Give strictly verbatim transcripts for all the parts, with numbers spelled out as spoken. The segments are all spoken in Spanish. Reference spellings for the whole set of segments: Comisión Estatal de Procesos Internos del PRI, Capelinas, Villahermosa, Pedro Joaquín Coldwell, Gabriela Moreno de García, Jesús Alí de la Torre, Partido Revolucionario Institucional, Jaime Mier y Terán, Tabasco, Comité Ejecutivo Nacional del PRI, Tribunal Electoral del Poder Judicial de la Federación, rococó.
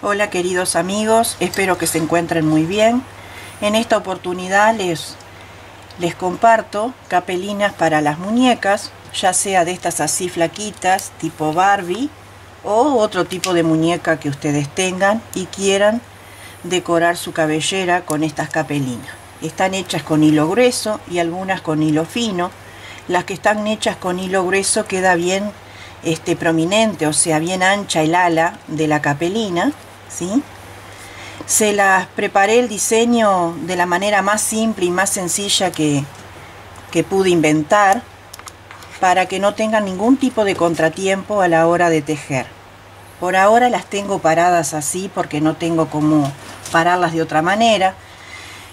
Hola queridos amigos, espero que se encuentren muy bien. En esta oportunidad les, les comparto capelinas para las muñecas, ya sea de estas así flaquitas, tipo Barbie, o otro tipo de muñeca que ustedes tengan y quieran decorar su cabellera con estas capelinas. Están hechas con hilo grueso y algunas con hilo fino. Las que están hechas con hilo grueso queda bien este, prominente, o sea, bien ancha el ala de la capelina. ¿Sí? Se las preparé el diseño de la manera más simple y más sencilla que, que pude inventar para que no tengan ningún tipo de contratiempo a la hora de tejer. Por ahora las tengo paradas así porque no tengo cómo pararlas de otra manera.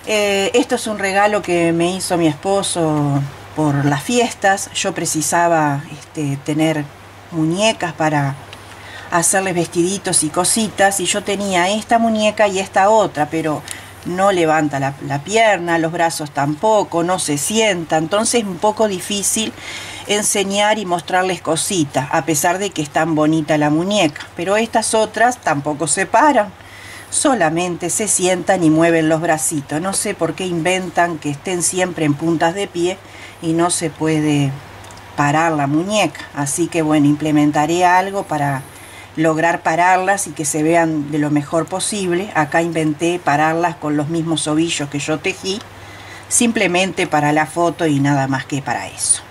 Eh, esto es un regalo que me hizo mi esposo por las fiestas. Yo precisaba este, tener muñecas para hacerles vestiditos y cositas, y yo tenía esta muñeca y esta otra, pero no levanta la, la pierna, los brazos tampoco, no se sienta, entonces es un poco difícil enseñar y mostrarles cositas, a pesar de que es tan bonita la muñeca. Pero estas otras tampoco se paran, solamente se sientan y mueven los bracitos. No sé por qué inventan que estén siempre en puntas de pie y no se puede parar la muñeca, así que bueno, implementaré algo para lograr pararlas y que se vean de lo mejor posible. Acá inventé pararlas con los mismos ovillos que yo tejí, simplemente para la foto y nada más que para eso.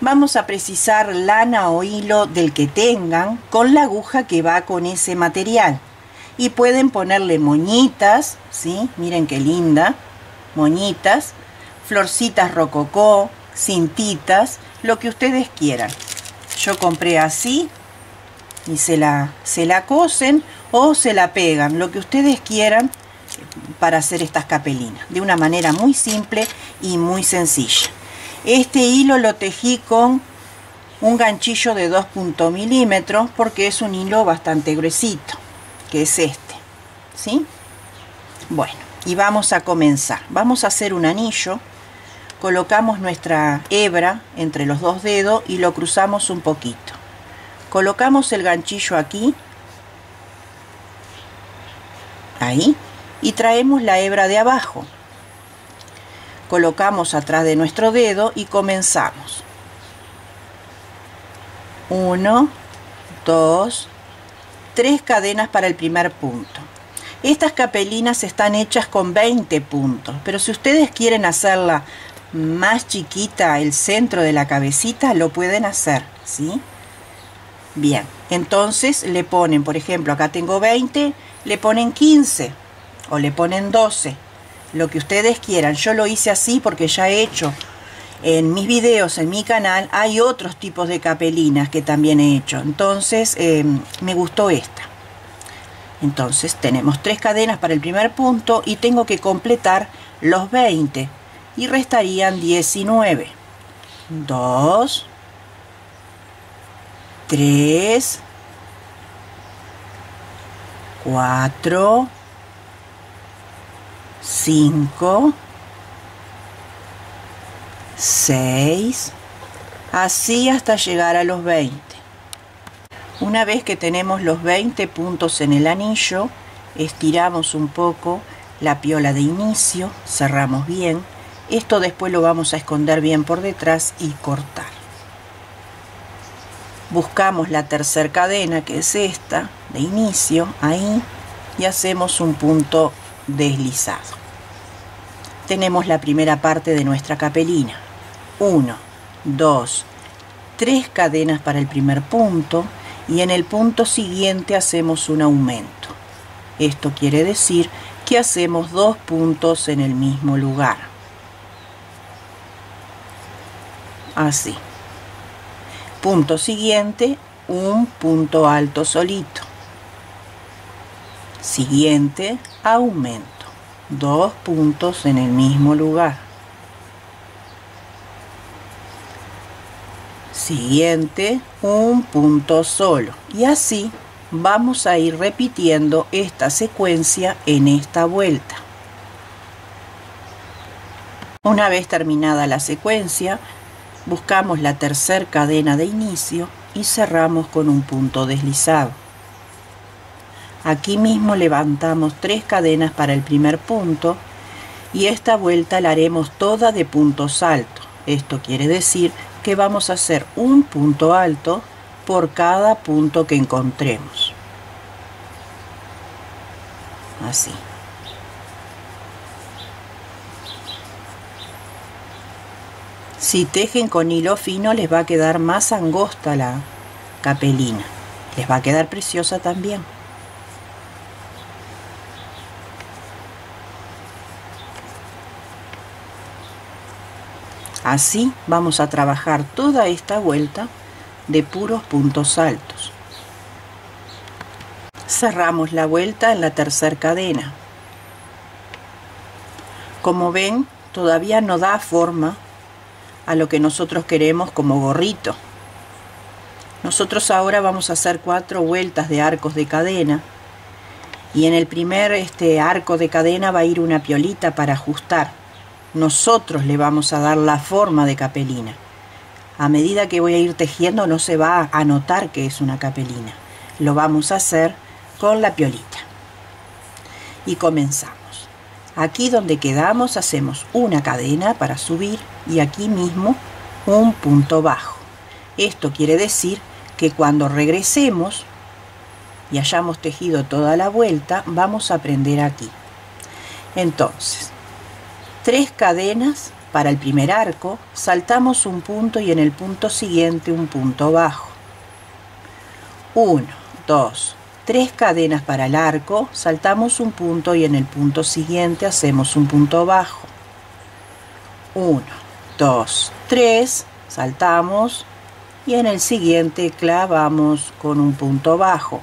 Vamos a precisar lana o hilo del que tengan con la aguja que va con ese material, y pueden ponerle moñitas, ¿sí? Miren qué linda, moñitas, florcitas rococó, cintitas, lo que ustedes quieran. Yo compré así y se la, se la cosen o se la pegan, lo que ustedes quieran, para hacer estas capelinas de una manera muy simple y muy sencilla. Este hilo lo tejí con un ganchillo de dos punto milímetros porque es un hilo bastante gruesito, que es este, ¿sí? Bueno, y vamos a comenzar. Vamos a hacer un anillo. Colocamos nuestra hebra entre los dos dedos y lo cruzamos un poquito. Colocamos el ganchillo aquí, ahí, y traemos la hebra de abajo. Colocamos atrás de nuestro dedo y comenzamos. Uno, dos, tres cadenas para el primer punto. Estas capelinas están hechas con veinte puntos, pero si ustedes quieren hacerla más chiquita, el centro de la cabecita, lo pueden hacer, ¿sí? Bien, entonces le ponen, por ejemplo, acá tengo veinte, le ponen quince o le ponen doce, lo que ustedes quieran. Yo lo hice así porque ya he hecho en mis videos, en mi canal, hay otros tipos de capelinas que también he hecho. Entonces, eh, me gustó esta. Entonces, tenemos tres cadenas para el primer punto y tengo que completar los veinte y restarían diecinueve. dos... tres, cuatro, cinco, seis, así hasta llegar a los veinte. Una vez que tenemos los veinte puntos en el anillo, estiramos un poco la piola de inicio, cerramos bien. Esto después lo vamos a esconder bien por detrás y cortar. Buscamos la tercera cadena, que es esta, de inicio, ahí, y hacemos un punto deslizado. Tenemos la primera parte de nuestra capelina. uno, dos, tres cadenas para el primer punto, y en el punto siguiente hacemos un aumento. Esto quiere decir que hacemos dos puntos en el mismo lugar. Así. Punto siguiente, un punto alto solito. Siguiente, aumento. Dos puntos en el mismo lugar. Siguiente, un punto solo. Y así vamos a ir repitiendo esta secuencia en esta vuelta. Una vez terminada la secuencia, buscamos la tercera cadena de inicio y cerramos con un punto deslizado. Aquí mismo levantamos tres cadenas para el primer punto y esta vuelta la haremos toda de puntos altos. Esto quiere decir que vamos a hacer un punto alto por cada punto que encontremos. Así. Si tejen con hilo fino les va a quedar más angosta la capelina. Les va a quedar preciosa también. Así vamos a trabajar toda esta vuelta de puros puntos altos. Cerramos la vuelta en la tercera cadena. Como ven, todavía no da forma a lo que nosotros queremos como gorrito. Nosotros ahora vamos a hacer cuatro vueltas de arcos de cadena y en el primer este arco de cadena va a ir una piolita para ajustar. Nosotros le vamos a dar la forma de capelina. A medida que voy a ir tejiendo no se va a notar que es una capelina. Lo vamos a hacer con la piolita. Y comenzamos. Aquí donde quedamos hacemos una cadena para subir y aquí mismo un punto bajo. Esto quiere decir que cuando regresemos y hayamos tejido toda la vuelta vamos a prender aquí. Entonces, tres cadenas para el primer arco, saltamos un punto y en el punto siguiente un punto bajo. Uno, dos, tres cadenas para el arco, saltamos un punto y en el punto siguiente hacemos un punto bajo. uno, dos, tres, saltamos y en el siguiente clavamos con un punto bajo.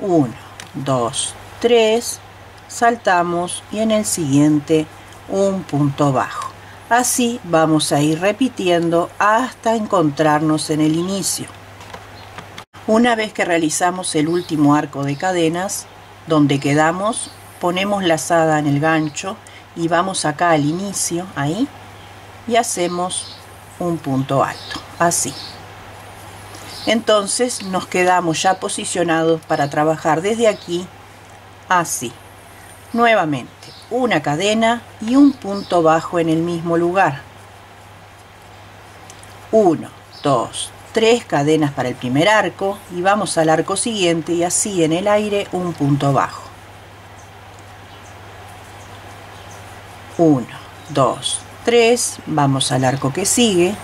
uno, dos, tres, saltamos y en el siguiente un punto bajo. Así vamos a ir repitiendo hasta encontrarnos en el inicio. Una vez que realizamos el último arco de cadenas, donde quedamos, ponemos lazada en el gancho y vamos acá al inicio, ahí, y hacemos un punto alto, así. Entonces nos quedamos ya posicionados para trabajar desde aquí, así. Nuevamente, una cadena y un punto bajo en el mismo lugar. Uno, dos, tres. Tres cadenas para el primer arco y vamos al arco siguiente y así en el aire un punto bajo. uno, dos, tres, vamos al arco que sigue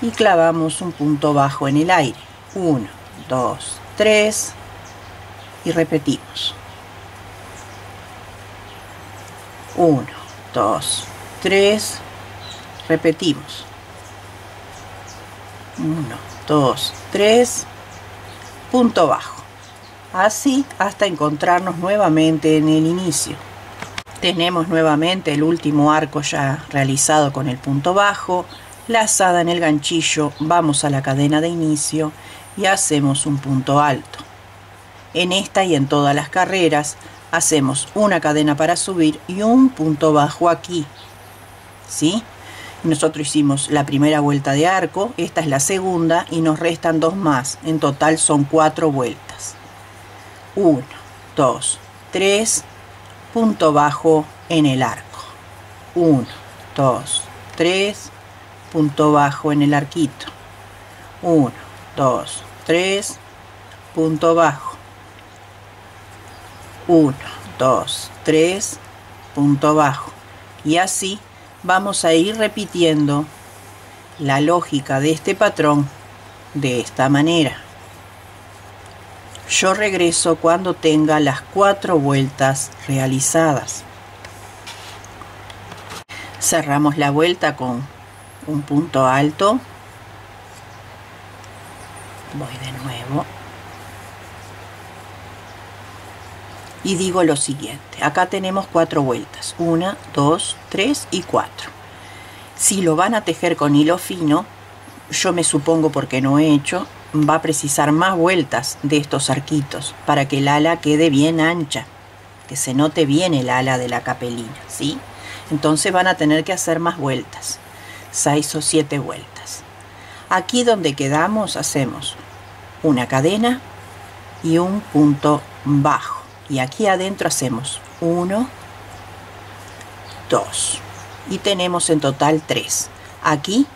y clavamos un punto bajo en el aire. uno, dos, tres y repetimos. uno, dos, tres, repetimos. uno, dos, tres, punto bajo. Así hasta encontrarnos nuevamente en el inicio. Tenemos nuevamente el último arco ya realizado con el punto bajo, lazada en el ganchillo, vamos a la cadena de inicio y hacemos un punto alto. En esta y en todas las carreras hacemos una cadena para subir y un punto bajo aquí. ¿Sí? Nosotros hicimos la primera vuelta de arco, esta es la segunda y nos restan dos más. En total son cuatro vueltas. uno, dos, tres, punto bajo en el arco. uno, dos, tres, punto bajo en el arquito. uno, dos, tres, punto bajo. uno, dos, tres, punto bajo. Y así vamos a ir repitiendo la lógica de este patrón de esta manera. Yo regreso cuando tenga las cuatro vueltas realizadas. Cerramos la vuelta con un punto alto. Voy de nuevo. Y digo lo siguiente, acá tenemos cuatro vueltas, una, dos, tres y cuatro. Si lo van a tejer con hilo fino, yo me supongo porque no he hecho, va a precisar más vueltas de estos arquitos para que el ala quede bien ancha, que se note bien el ala de la capelina, ¿sí? Entonces van a tener que hacer más vueltas, seis o siete vueltas. Aquí donde quedamos hacemos una cadena y un punto bajo, y aquí adentro hacemos uno, dos y tenemos en total tres. Aquí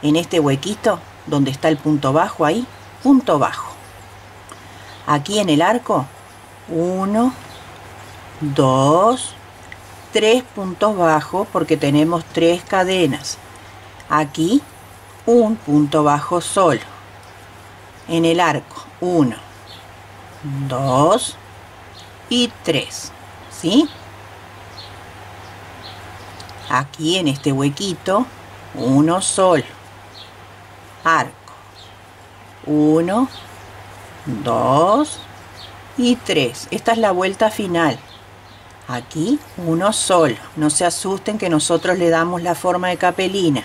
en este huequito donde está el punto bajo, ahí punto bajo, aquí en el arco uno, dos, tres puntos bajos porque tenemos tres cadenas. Aquí un punto bajo solo en el arco, uno, dos y tres, ¿sí? Aquí en este huequito uno solo, arco uno, dos y tres. Esta es la vuelta final. Aquí uno solo, no se asusten que nosotros le damos la forma de capelina.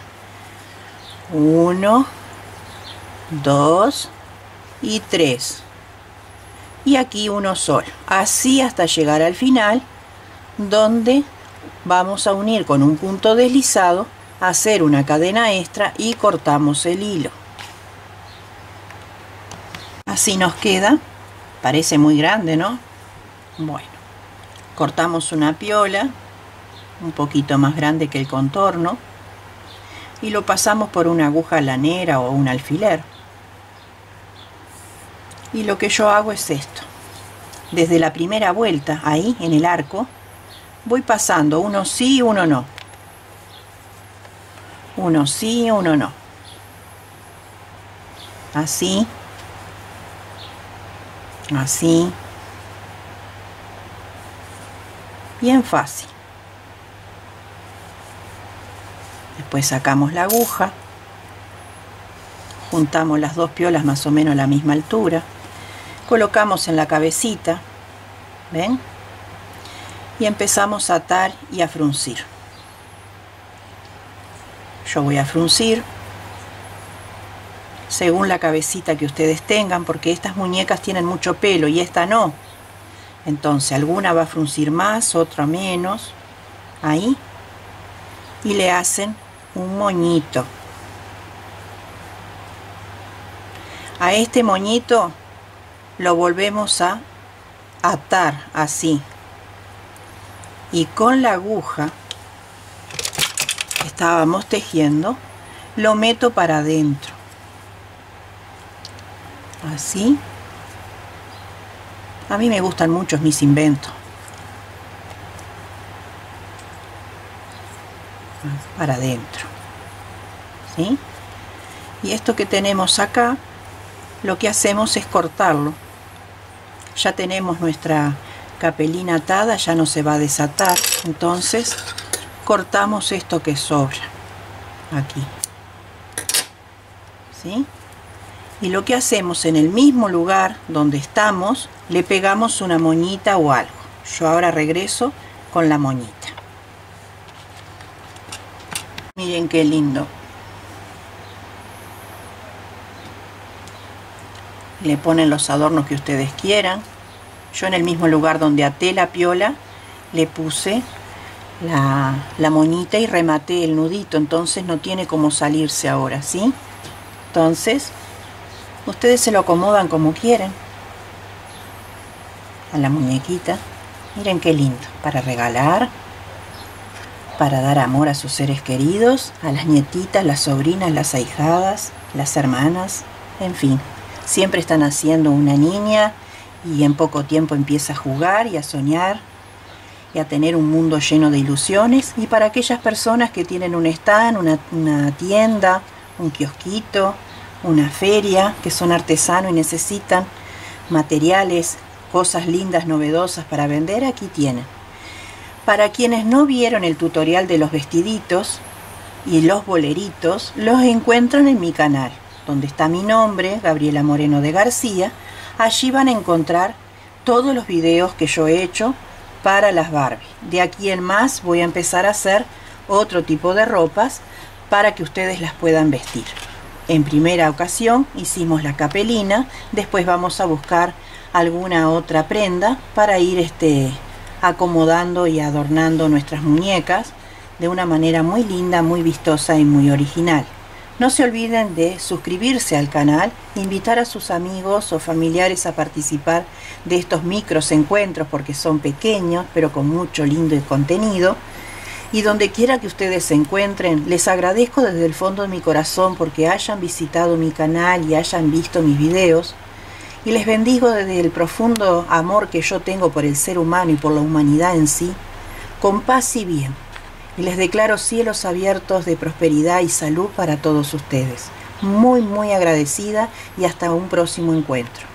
uno, dos y tres. Y aquí uno solo. Así hasta llegar al final, donde vamos a unir con un punto deslizado, hacer una cadena extra y cortamos el hilo. Así nos queda. Parece muy grande, ¿no? Bueno. Cortamos una piola, un poquito más grande que el contorno, y lo pasamos por una aguja lanera o un alfiler. Y lo que yo hago es esto. Desde la primera vuelta, ahí en el arco, voy pasando uno sí, uno no. Uno sí, uno no. Así. Así. Bien fácil. Después sacamos la aguja, juntamos las dos piolas más o menos a la misma altura, colocamos en la cabecita, ¿ven? Y empezamos a atar y a fruncir. Yo voy a fruncir según la cabecita que ustedes tengan, porque estas muñecas tienen mucho pelo y esta no. Entonces alguna va a fruncir más, otra menos, ahí, y le hacen un moñito. A este moñito lo volvemos a atar así, y con la aguja que estábamos tejiendo lo meto para adentro, así. A mí me gustan mucho mis inventos. Para adentro. ¿Sí? Y esto que tenemos acá, lo que hacemos es cortarlo. Ya tenemos nuestra capelina atada, ya no se va a desatar. Entonces, cortamos esto que sobra. Aquí. ¿Sí? Y lo que hacemos en el mismo lugar donde estamos, le pegamos una moñita o algo. Yo ahora regreso con la moñita. Miren qué lindo. Le ponen los adornos que ustedes quieran. Yo en el mismo lugar donde até la piola, le puse la, la moñita y rematé el nudito. Entonces no tiene como salirse ahora, ¿sí? Entonces, ustedes se lo acomodan como quieren a la muñequita. Miren qué lindo, para regalar, para dar amor a sus seres queridos, a las nietitas, las sobrinas, las ahijadas, las hermanas, en fin. Siempre están haciendo una niña y en poco tiempo empieza a jugar y a soñar y a tener un mundo lleno de ilusiones. Y para aquellas personas que tienen un stand, una, una tienda, un kiosquito, una feria, que son artesanos y necesitan materiales, cosas lindas, novedosas para vender, aquí tienen. Para quienes no vieron el tutorial de los vestiditos y los boleritos, los encuentran en mi canal, donde está mi nombre, Gabriela Moreno de García. Allí van a encontrar todos los videos que yo he hecho para las Barbie. De aquí en más voy a empezar a hacer otro tipo de ropas para que ustedes las puedan vestir. En primera ocasión hicimos la capelina, después vamos a buscar alguna otra prenda para ir este, acomodando y adornando nuestras muñecas de una manera muy linda, muy vistosa y muy original. No se olviden de suscribirse al canal, invitar a sus amigos o familiares a participar de estos micros encuentros, porque son pequeños pero con mucho lindo contenido. Y donde quiera que ustedes se encuentren, les agradezco desde el fondo de mi corazón porque hayan visitado mi canal y hayan visto mis videos. Y les bendigo desde el profundo amor que yo tengo por el ser humano y por la humanidad en sí, con paz y bien. Y les declaro cielos abiertos de prosperidad y salud para todos ustedes. Muy, muy agradecida y hasta un próximo encuentro.